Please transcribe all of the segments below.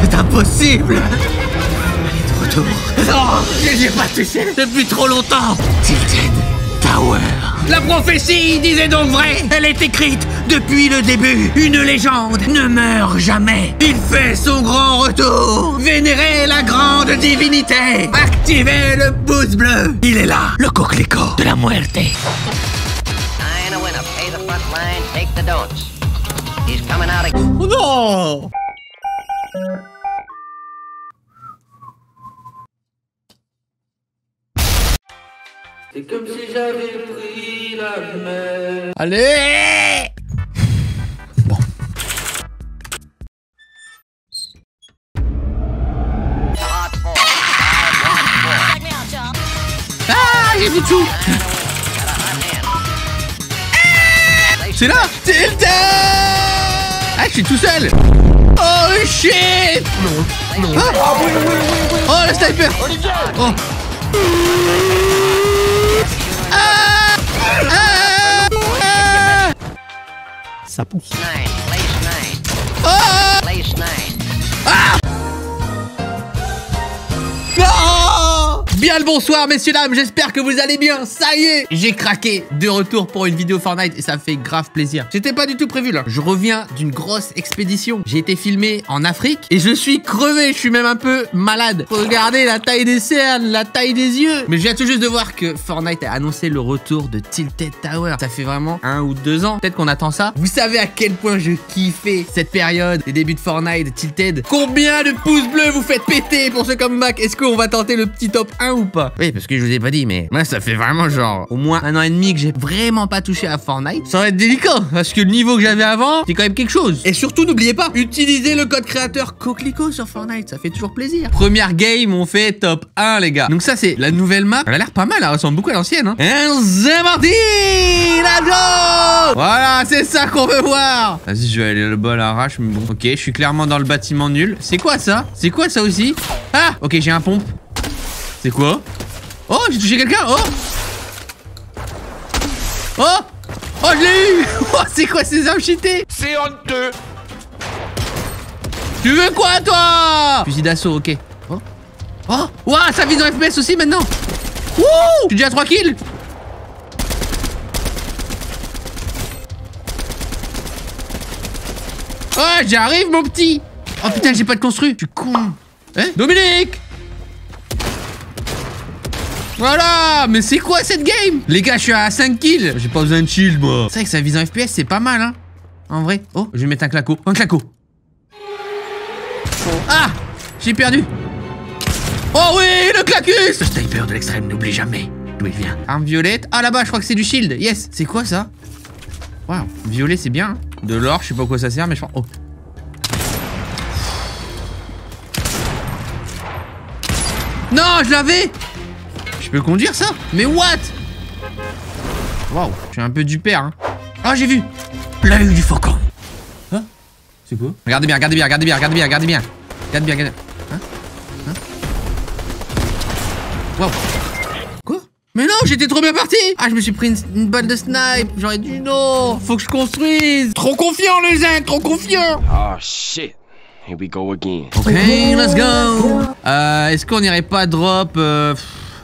C'est impossible. Elle est de retour. Non, je n'y ai pas touché depuis trop longtemps. Tilted Tower. La prophétie disait donc vrai. Elle est écrite depuis le début. Une légende ne meurt jamais. Il fait son grand retour. Vénérez la grande divinité. Activez le pouce bleu. Il est là, le coquelicot de la muerte. Oh non! C'est comme si j'avais pris la mer. Allez! Bon. Ah, j'ai vu tout! C'est là! Tilted! Ah, je suis tout seul! Oh shit! Non, non. Ah, oui, oui, oui. Oh, le sniper! Olivier. Oh. Ah, ah, ah. Ça pousse. Oh. Ah. Bien le bonsoir messieurs dames, j'espère que vous allez bien. Ça y est, j'ai craqué, de retour pour une vidéo Fortnite et ça me fait grave plaisir. C'était pas du tout prévu là. Je reviens d'une grosse expédition. J'ai été filmé en Afrique et je suis crevé, je suis même un peu malade. Regardez la taille des cernes, la taille des yeux. Mais je viens tout juste de voir que Fortnite a annoncé le retour de Tilted Tower. Ça fait vraiment 1 ou 2 ans, peut-être qu'on attend ça. Vous savez à quel point je kiffais cette période, les débuts de Fortnite, de Tilted. Combien de pouces bleus vous faites péter pour ce comeback? Est-ce qu'on va tenter le petit top 1 ou pas? Oui, parce que je vous ai pas dit, mais moi ça fait vraiment genre au moins 1 an et demi que j'ai vraiment pas touché à Fortnite. Ça va être délicat parce que le niveau que j'avais avant, c'est quand même quelque chose. Et surtout, n'oubliez pas, utilisez le code créateur coquelicot sur Fortnite, ça fait toujours plaisir. Première game, on fait top 1 les gars. Donc ça c'est la nouvelle map. Elle a l'air pas mal, elle ressemble beaucoup à l'ancienne. Hein. C'est parti, la go. Voilà, c'est ça qu'on veut voir. Vas-y, je vais aller le bol à arrache, mais bon. Ok, je suis clairement dans le bâtiment nul. C'est quoi ça? C'est quoi ça aussi? Ah, ok, j'ai un pompe. C'est quoi? Oh, j'ai touché quelqu'un. Oh. Oh. Oh, je l'ai eu. Oh, c'est quoi ces armes cheatées? C'est honteux. Tu veux quoi, toi? Fusil d'assaut, ok. Oh. Oh. Ouah, ça vise en FPS aussi, maintenant. Wouh. Je suis déjà à 3 kills. Oh, j'arrive, mon petit. Oh, putain, j'ai pas de construit. Tu con. Hein, Dominique? Voilà, mais c'est quoi cette game? Les gars, je suis à 5 kills. J'ai pas besoin de shield, moi. C'est vrai que ça vise en FPS, c'est pas mal, hein. En vrai. Oh, je vais mettre un claco. Un claco. Ah, j'ai perdu. Oh oui, le clacus. Le sniper de l'extrême, n'oublie jamais d'où il vient. Arme violette. Ah, là-bas, je crois que c'est du shield. Yes. C'est quoi ça? Waouh, violet, c'est bien. Hein. De l'or, je sais pas à quoi ça sert, mais je pense. Oh. Non, je l'avais. Je peux conduire ça? Mais what? Waouh, je suis un peu du père. Hein. Ah, j'ai vu l'œil du faucon. Hein? C'est quoi? Regardez bien, regardez bien, regardez bien, regardez bien, regardez bien. Regardez bien, regardez bien. Hein? Hein? Waouh. Quoi? Mais non, j'étais trop bien parti. Ah, je me suis pris une balle de snipe. J'aurais dû. Non, faut que je construise. Trop confiant, les uns, trop confiant. Oh shit. Here we go again. Ok, let's go. Est-ce qu'on irait pas drop?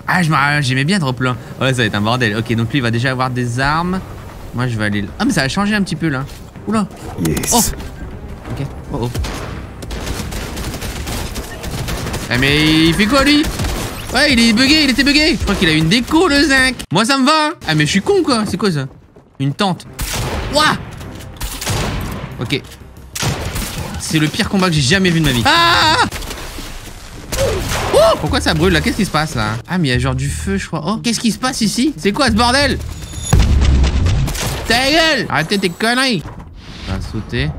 Ah, j'aimais bien drop là. Ouais, ça va être un bordel. Ok, donc lui, il va déjà avoir des armes. Moi, je vais aller... Ah, mais ça a changé un petit peu, là. Oula. Yes. Oh. Ok. Oh, oh. Eh, mais il fait quoi, lui? Ouais, il est bugué, il était bugué. Je crois qu'il a une déco, le zinc. Moi, ça me va. Ah, mais je suis con, quoi. C'est quoi, ça? Une tente. Ouah. Ok. C'est le pire combat que j'ai jamais vu de ma vie. Ah. Oh, pourquoi ça brûle là? Qu'est-ce qui se passe là? Ah, mais il y a genre du feu, je crois. Oh, qu'est-ce qui se passe ici? C'est quoi ce bordel? Ta gueule! Arrêtez tes conneries! Ça va sauter.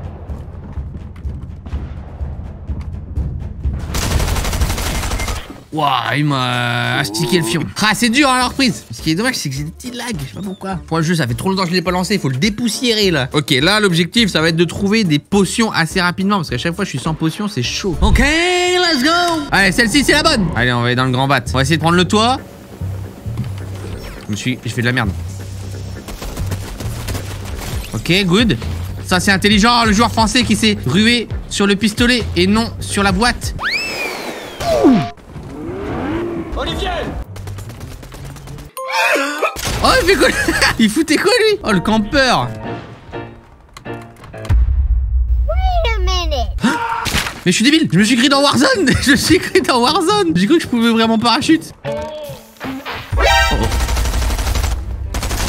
Waouh, il m'a astiqué le fion. Ah, c'est dur à la reprise. Ce qui est dommage, c'est que j'ai des petits lags. Je sais pas pourquoi. Pour le jeu, ça fait trop longtemps que je l'ai pas lancé. Il faut le dépoussiérer là. Ok, là, l'objectif, ça va être de trouver des potions assez rapidement. Parce qu'à chaque fois, je suis sans potions, c'est chaud. Ok, let's go. Allez, celle-ci, c'est la bonne. Allez, on va aller dans le grand bat. On va essayer de prendre le toit. Je fais de la merde. Ok, good. Ça c'est intelligent, le joueur français qui s'est rué sur le pistolet et non sur la boîte. Olivier! Oh il fait quoi? Il foutait quoi lui? Oh le campeur. Mais je suis débile, je me suis cru dans Warzone. J'ai cru que je pouvais ouvrir mon parachute.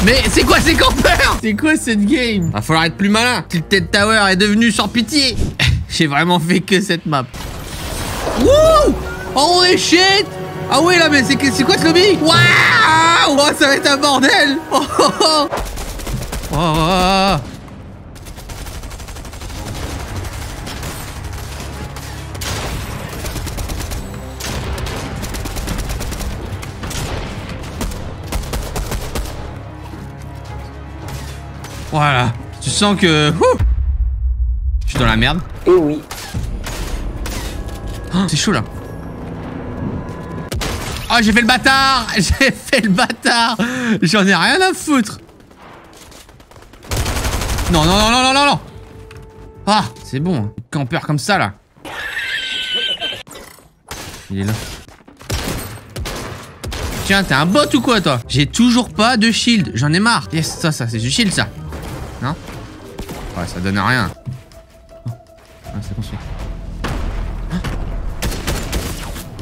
Mais c'est quoi ces campeurs? C'est quoi cette game? Va falloir être plus malin. Tilted Tower est devenu sans pitié. J'ai vraiment fait que cette map. Wouh! Oh shit! Ah oui là mais c'est quoi ce lobby? Waouh! Oh, ça va être un bordel. Oh, oh, oh. Oh, oh. Voilà, tu sens que... Ouh, je suis dans la merde. Eh oui. Oh, c'est chaud là. Oh, j'ai fait le bâtard. J'en ai rien à foutre. Non, non, non, non, non, non, non. Ah, c'est bon, campeur comme ça là. Il est là. Tiens, t'es un bot ou quoi toi? J'ai toujours pas de shield, j'en ai marre. Yes, ça, c'est du shield ça. Non? Ouais, ça donne à rien. Oh. Ah, c'est construit. Ah.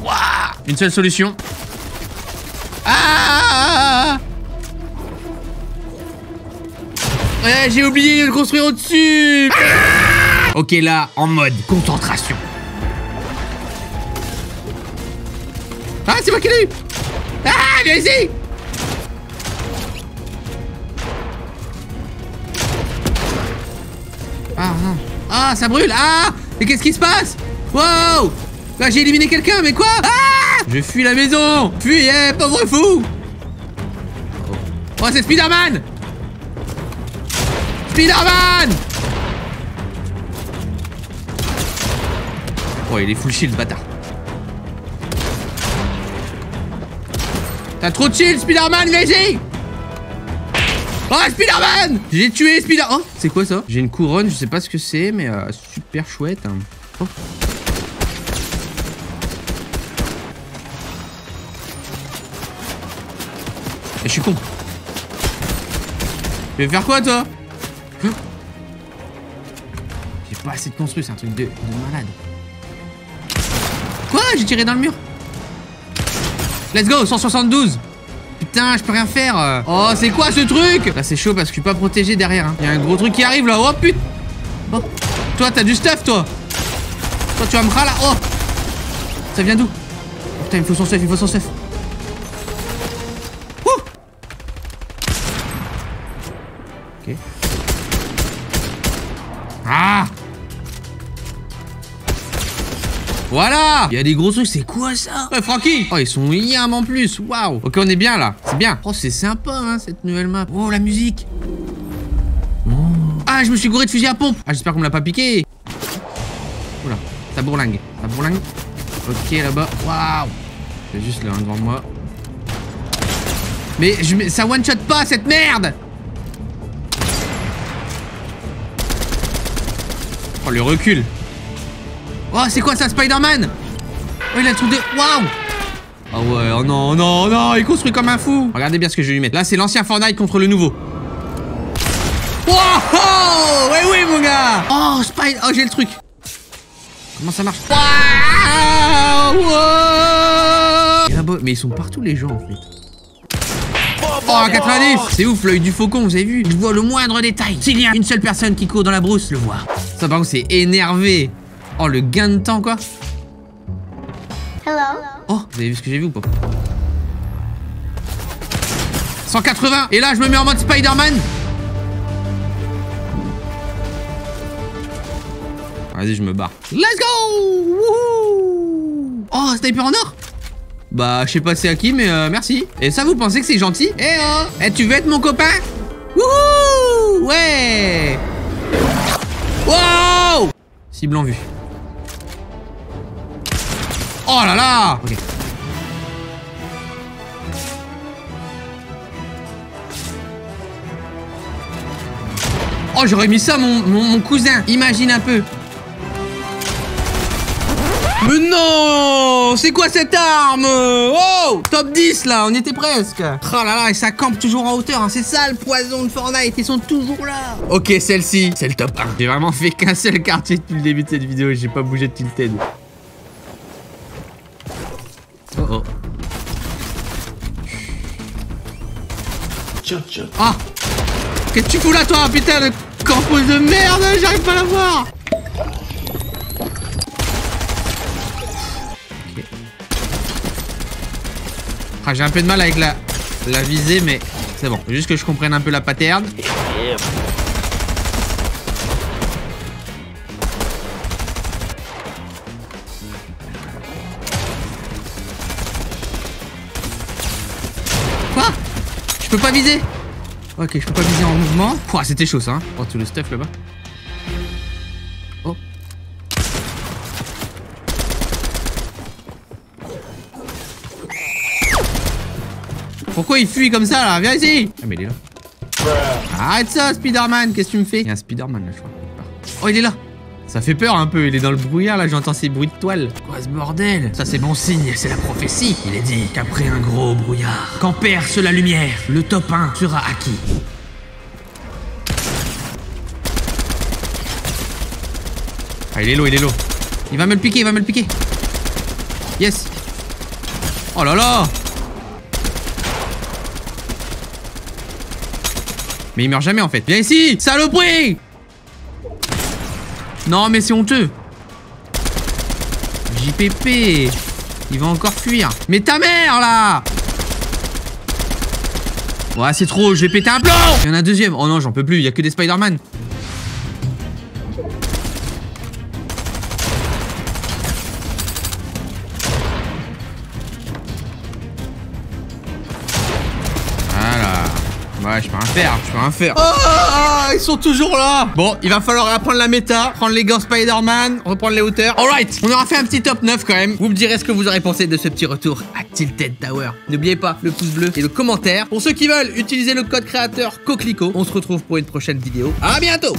Wow. Une seule solution. Ah ouais, j'ai oublié de le construire au-dessus. Ah. Ok, là, en mode concentration. Ah, c'est moi qui l'ai eu. Ah, viens ici. Ah, ah, ah, ça brûle. Ah, mais qu'est-ce qui se passe? Wow. Là, j'ai éliminé quelqu'un, mais quoi? Ah, je fuis la maison. Fuyez, pauvre fou. Oh, c'est Spider-Man. Spider-Man. Oh, il est full shield, bâtard. T'as trop de shield, Spider-Man, vas-y. Oh, Spider-Man! J'ai tué Spider-Man. Oh, c'est quoi ça? J'ai une couronne, je sais pas ce que c'est, mais super chouette. Hein. Oh. Et je suis con. Tu veux faire quoi, toi? J'ai pas assez de construire, c'est un truc de malade. Quoi? J'ai tiré dans le mur. Let's go, 172. Putain, je peux rien faire. Oh, c'est quoi ce truc? Là, c'est chaud parce que je suis pas protégé derrière. Il y a un gros truc qui arrive là. Oh putain. Oh. Toi, t'as du stuff, toi. Toi, tu vas me râler. Oh. Ça vient d'où? Oh, putain, il me faut son stuff, il me faut son stuff. Ouh. Ok. Ah. Voilà. Il y a des gros trucs, c'est quoi ça? Ouais, Francky. Oh, ils sont yam en plus, waouh. Ok, on est bien là, c'est bien. Oh, c'est sympa, hein, cette nouvelle map. Oh, la musique. Oh. Ah, je me suis gouré de fusil à pompe. Ah, j'espère qu'on me l'a pas piqué. Oula, ça bourlingue, ça bourlingue. Ok, là-bas, waouh. C'est juste là, devant moi. Mais ça one-shot pas, cette merde. Oh, le recul. Oh, c'est quoi ça, Spider-Man? Oh, il a tout de... Waouh. Oh ouais, oh non, non, non, il construit comme un fou. Regardez bien ce que je vais lui mettre. Là, c'est l'ancien Fortnite contre le nouveau. Wow, oh, ouais, oui, mon gars. Oh, Spider... Oh, j'ai le truc. Comment ça marche? Waouh, wow. Mais ils sont partout, les gens, en fait. Oh, 90. C'est ouf, l'œil du faucon, vous avez vu? Je vois le moindre détail. S'il y a une seule personne qui court dans la brousse, le voir. Ça, par contre, c'est énervé. Oh, le gain de temps, quoi. Hello. Oh, vous avez vu ce que j'ai vu ou pas? 180. Et là, je me mets en mode Spider-Man. Vas-y, je me barre. Let's go. Wouhou. Oh, sniper en or. Bah, je sais pas c'est à qui, mais merci. Et ça, vous pensez que c'est gentil? Eh oh. Eh, tu veux être mon copain? Wouhou. Ouais. Wow. Cible en vue. Oh là là. Ok. Oh, j'aurais mis ça, mon cousin. Imagine un peu. Mais non! C'est quoi cette arme? Oh! Top 10 là, on était presque. Oh là là, et ça campe toujours en hauteur, hein. C'est ça le poison de Fortnite, ils sont toujours là. Ok, celle-ci, c'est le top 1. J'ai vraiment fait qu'un seul quartier depuis le début de cette vidéo et j'ai pas bougé de Tilted. Oh oh. Ah! Qu'est-ce que tu fous là toi, putain de corpo de merde, j'arrive pas à la voir. Ah, j'ai un peu de mal avec la visée, mais c'est bon. Juste que je comprenne un peu la pattern. Quoi? Je peux pas viser? Ok, je peux pas viser en mouvement. Pouah, c'était chaud ça, hein. Oh, tout le stuff là-bas. Oh. Pourquoi il fuit comme ça là? Viens ici! Ah mais il est là. Arrête ça Spider-Man, qu'est-ce que tu me fais? Il y a un Spider-Man là je crois. Oh il est là! Ça fait peur un peu, il est dans le brouillard là, j'entends ces bruits de toile. Quoi ce bordel? Ça c'est bon signe, c'est la prophétie. Il est dit qu'après un gros brouillard, quand perce la lumière, le top 1 sera acquis. Ah il est low, il est low. Il va me le piquer, il va me le piquer. Yes! Oh là là! Mais il meurt jamais en fait. Viens ici, saloperie! Non mais c'est honteux. JPP. Il va encore fuir. Mais ta mère là! Ouais c'est trop, je vais péter un plomb! Il y en a un deuxième. Oh non j'en peux plus, il y a que des Spider-Man. Ouais, je peux rien faire, je peux rien faire. Oh, ils sont toujours là. Bon, il va falloir apprendre la méta, prendre les gants Spider-Man, reprendre les hauteurs. Alright, on aura fait un petit top 9 quand même. Vous me direz ce que vous aurez pensé de ce petit retour à Tilted Tower. N'oubliez pas le pouce bleu et le commentaire. Pour ceux qui veulent, utilisez le code créateur coquelicot. On se retrouve pour une prochaine vidéo. À bientôt.